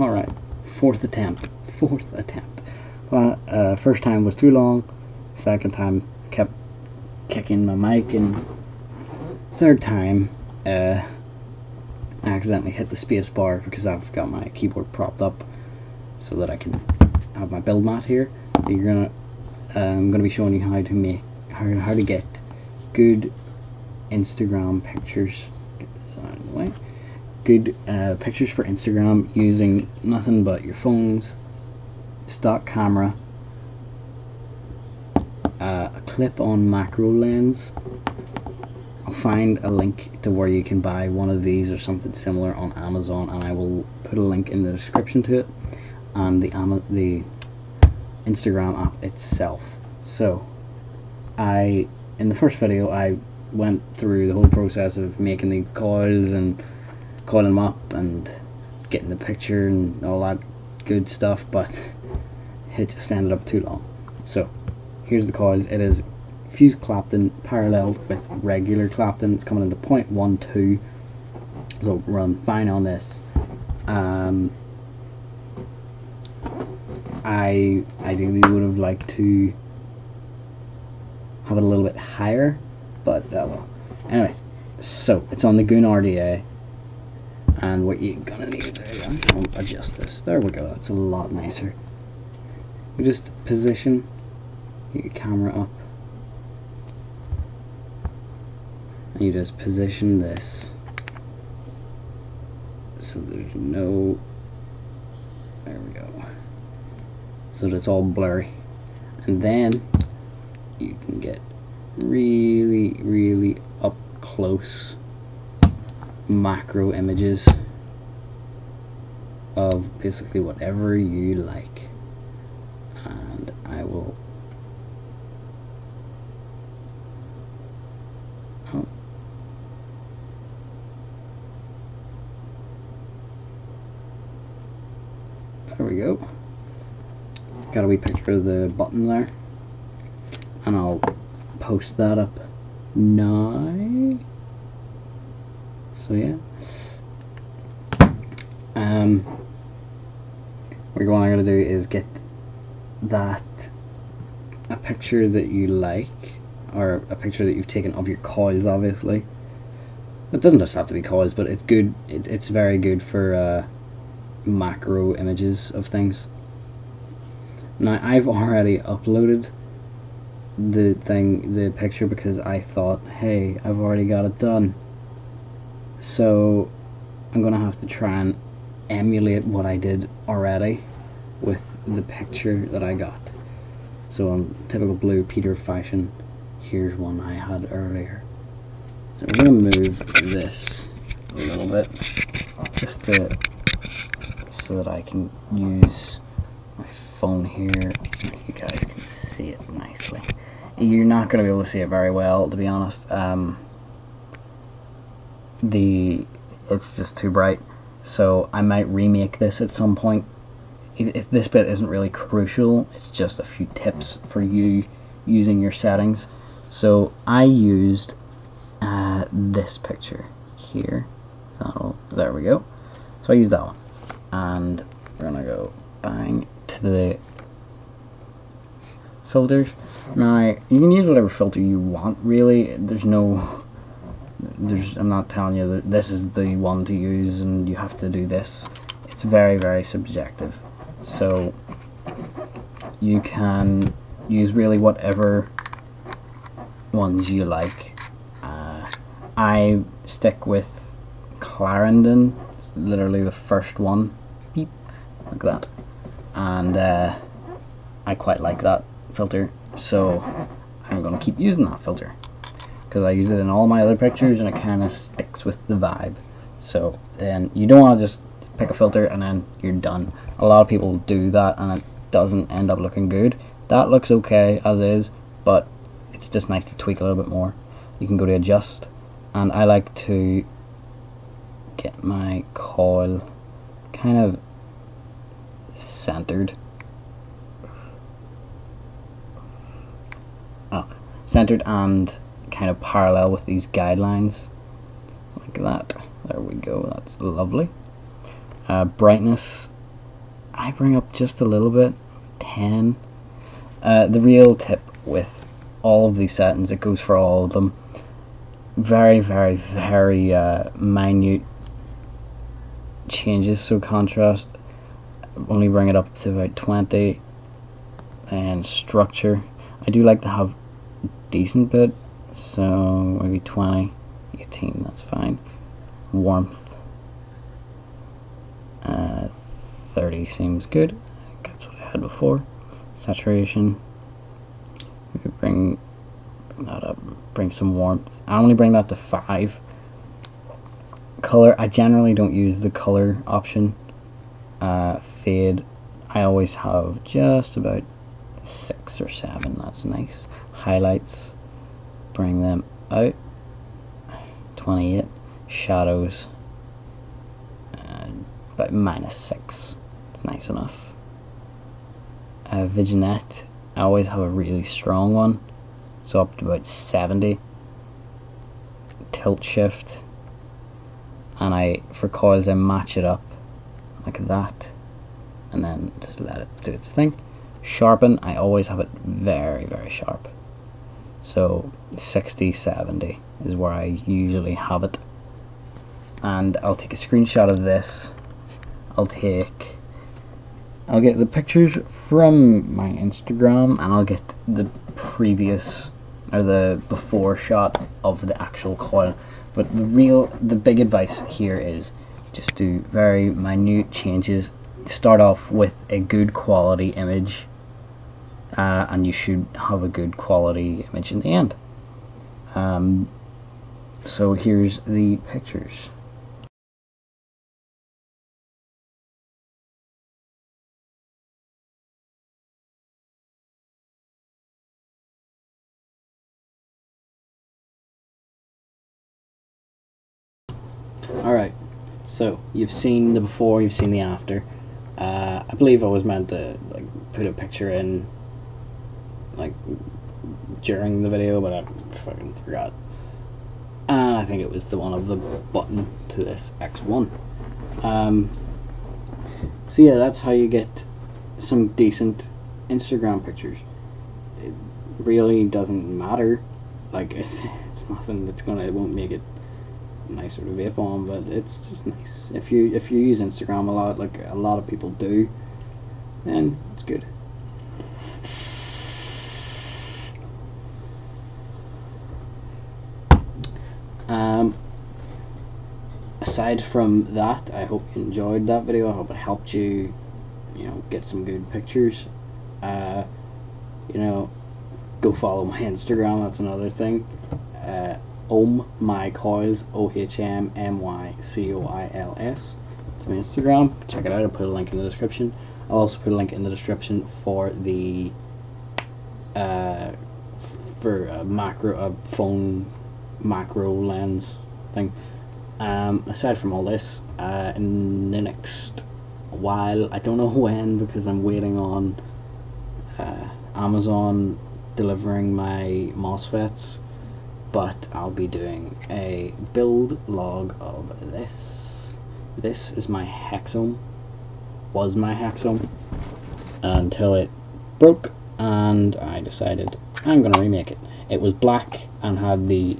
Alright, fourth attempt. Well, first time was too long, second time kept kicking my mic, and third time I accidentally hit the space bar because I've got my keyboard propped up so that I can have my build mat here. I'm gonna be showing you how to make how to get good Instagram pictures. Get this out of the way. Good pictures for Instagram using nothing but your phone's stock camera, a clip-on macro lens. I'll find a link to where you can buy one of these or something similar on Amazon, and I will put a link in the description to it and the Instagram app itself. So in the first video I went through the whole process of making the coils and coiling them up and getting the picture and all that good stuff, but it just ended up too long. So here's the coils. It is fused Clapton paralleled with regular Clapton. It's coming into 0.12, so run fine on this. I ideally would have liked to have it a little bit higher, but well, anyway, so it's on the Goon RDA, and what you're gonna need to adjust this. There we go. That's a lot nicer. You just position, get your camera up, and you just position this so there's no. There we go. So that it's all blurry, and then you can get really up close macro images of basically whatever you like. And I will there we go. Got a wee picture of the button there, and I'll post that up now. So yeah, what I'm gonna do is get that a picture that you like, or a picture that you've taken of your coils. Obviously, it doesn't just have to be coils, but it's good. It's very good for macro images of things. Now I've already uploaded the picture because I thought, hey, I've already got it done. So I'm gonna have to try and emulate what I did already with the picture that I got. So on typical Blue Peter fashion, here's one I had earlier. So we're gonna move this a little bit just to so that I can use my phone here. You guys can see it nicely. You're not gonna be able to see it very well, to be honest. It's just too bright, so I might remake this at some point. If this bit isn't really crucial, it's just a few tips for you using your settings. So I used this picture here. Is that all? There we go. So I used that one, and we're gonna go bang to the filters. Now you can use whatever filter you want. Really, I'm not telling you that this is the one to use and you have to do this. It's very subjective, so you can use really whatever ones you like. I stick with Clarendon. It's literally the first one, beep, like that, and I quite like that filter, so I'm gonna keep using that filter because I use it in all my other pictures and it kind of sticks with the vibe. So then you don't want to just pick a filter and then you're done. A lot of people do that and it doesn't end up looking good. That looks okay as is, but it's just nice to tweak a little bit more. You can go to adjust, and I like to get my coil kind of centered. Centered and kind of parallel with these guidelines, like that. There we go. That's lovely. Brightness I bring up just a little bit, 10. The real tip with all of these settings, it goes for all of them, very, very, very minute changes. So contrast, only bring it up to about 20, and structure, I do like to have a decent bit, so maybe 20, 18, that's fine. Warmth, 30 seems good, that's what I had before. Saturation, maybe bring that up, bring some warmth. I only bring that to 5. Color, I generally don't use the color option. Fade, I always have just about 6 or 7, that's nice. Highlights, bring them out, 28. Shadows, about -6, it's nice enough. Vignette, I always have a really strong one, so up to about 70. Tilt shift, and for coils I match it up like that, and then just let it do its thing. Sharpen, I always have it very, very sharp, so 60, 70 is where I usually have it. And I'll take a screenshot of this. I'll get the pictures from my Instagram, and I'll get the previous or the before shot of the actual coil. But the big advice here is just do very minute changes. Start off with a good quality image, and you should have a good quality image in the end. So here's the pictures. Alright, so you've seen the before, you've seen the after. I believe I was meant to put a picture in during the video, but I fucking forgot. And I think it was the one of the button to this X1. So yeah, that's how you get some decent Instagram pictures. It really doesn't matter, it's nothing that's it won't make it nicer to vape on, but it's just nice. If you use Instagram a lot, like a lot of people do, then it's good. Aside from that, I hope you enjoyed that video. I hope it helped you, get some good pictures. Go follow my Instagram. That's another thing. Ohm my coils, OHM MY COILS. It's my Instagram. Check it out. I'll put a link in the description. I'll also put a link in the description for the phone macro lens thing. Aside from all this, in the next while, I don't know when, because I'm waiting on Amazon delivering my MOSFETs, but I'll be doing a build log of this. This is my Hexohm, was my Hexohm, until it broke and I decided I'm gonna remake it. It was black and had the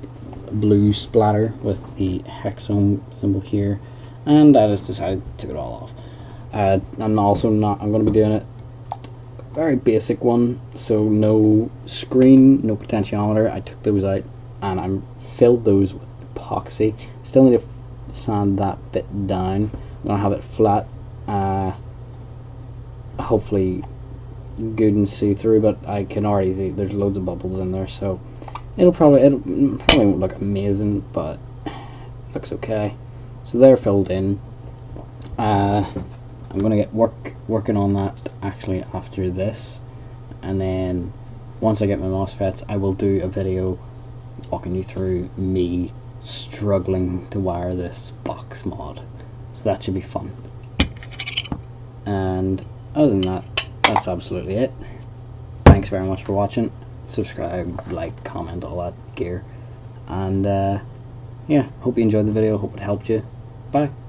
blue splatter with the Hexohm symbol here, and I just decided to take it all off. I'm going to be doing it a very basic one, so no screen, no potentiometer. I took those out and I filled those with epoxy. Still need to sand that bit down. I'm going to have it flat, hopefully good and see-through, but I can already see there's loads of bubbles in there, so it'll probably won't look amazing, but looks okay. So they're filled in. I'm gonna get working on that actually after this, and then once I get my MOSFETs, I will do a video walking you through me struggling to wire this box mod. So that should be fun. And other than that, that's absolutely it. Thanks very much for watching. Subscribe, like, comment, all that gear. And yeah, hope you enjoyed the video, hope it helped you. Bye.